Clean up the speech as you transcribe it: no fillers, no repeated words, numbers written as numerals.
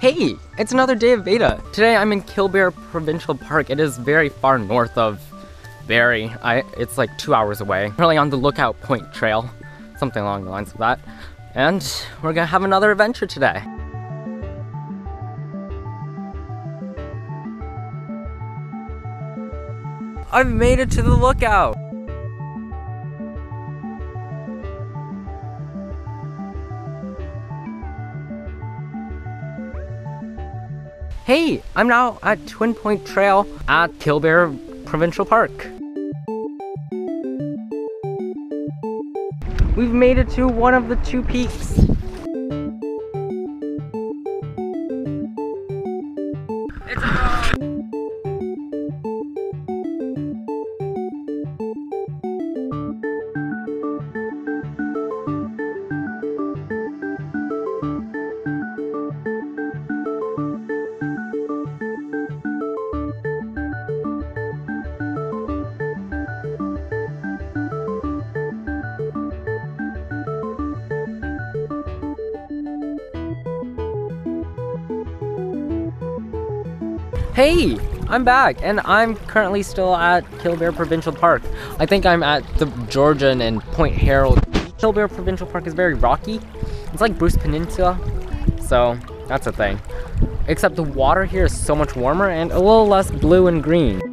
Hey, it's another day of VEDA. Today I'm in Killbear Provincial Park. It is very far north of Barrie. It's like 2 hours away. Really on the Lookout Point Trail, something along the lines of that. And we're gonna have another adventure today. I've made it to the lookout. Hey, I'm now at Twin Point Trail at Killbear Provincial Park. We've made it to one of the two peaks. Hey, I'm back, and I'm currently still at Killbear Provincial Park. I think I'm at the Georgian and Point Herald. Killbear Provincial Park is very rocky. It's like Bruce Peninsula, so that's a thing. Except the water here is so much warmer and a little less blue and green.